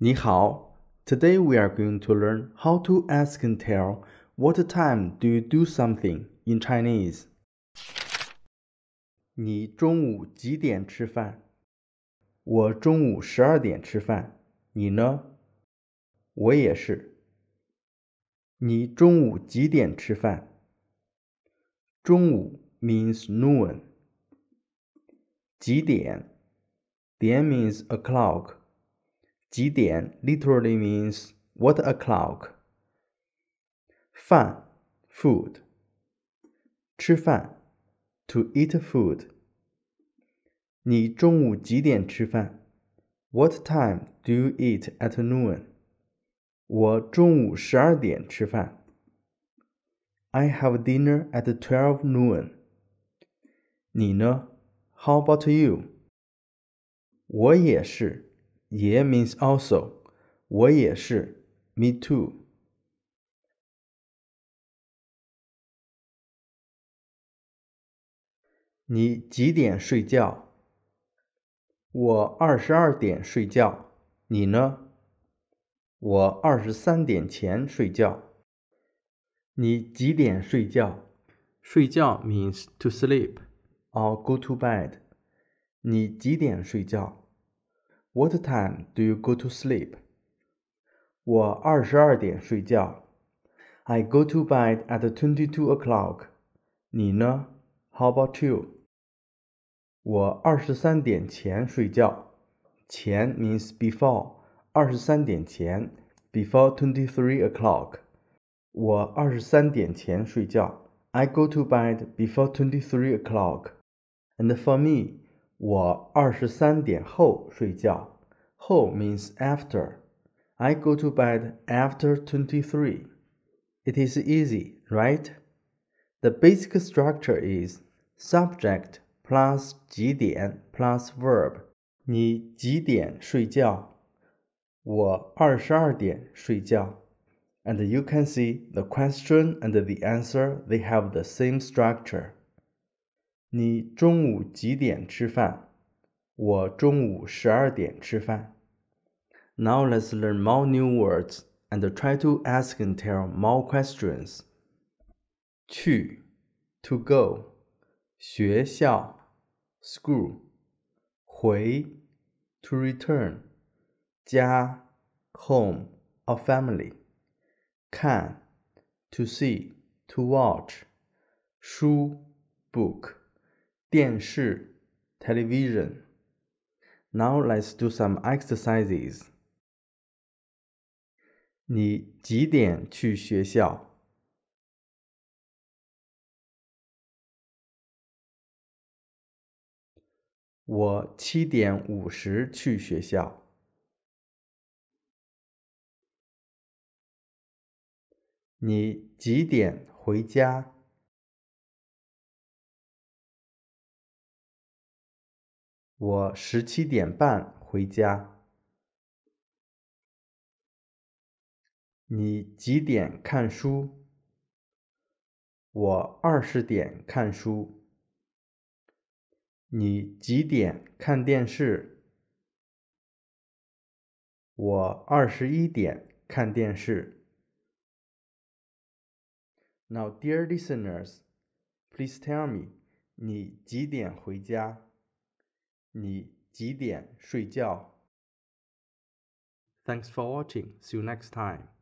Ni hao. Today we are going to learn how to ask and tell what time do you do something in Chinese. 你中午几点吃饭？我中午12点吃饭。你呢？我也是。你中午几点吃饭？中午 means noon. 几点？点 means o'clock. 几点 literally means what o'clock. 饭 food. 吃饭 to eat food. 你中午几点吃饭？ What time do you eat at noon? 我中午12点吃饭。I have dinner at 12 noon. 你呢？ How about you? 我也是。也 means also. 我也是。Me too. 你几点睡觉？我22点睡觉。你呢？我23点前睡觉。你几点睡觉？睡觉 means to sleep or go to bed. 你几点睡觉？ What time do you go to sleep? 我22点睡觉。I go to bed at 22 o'clock. 你呢？ How about you? 我23点前睡觉。前 means before. 23点前 before 23 o'clock. 我23点前睡觉。I go to bed before 23 o'clock. And for me, 我23点后睡觉。后 means after. I go to bed after 23. It is easy, right? The basic structure is subject plus 几点 plus verb. 你几点睡觉？我22点睡觉。And you can see the question and the answer, they have the same structure. 你中午几点吃饭？我中午12点吃饭。Now let's learn more new words and try to ask and tell more questions. 去 to go. 学校 school. 回 to return. 家 home or family. 看 to see, to watch. 书 book. 电视 television. Now let's do some exercises. 你几点去学校？我7点50去学校。你几点回家？我17点半回家。你几点看书？我20点看书。你几点看电视？我21点看电视。Now, dear listeners, please tell me, 你几点回家？你几点睡觉？Thanks for watching. See you next time.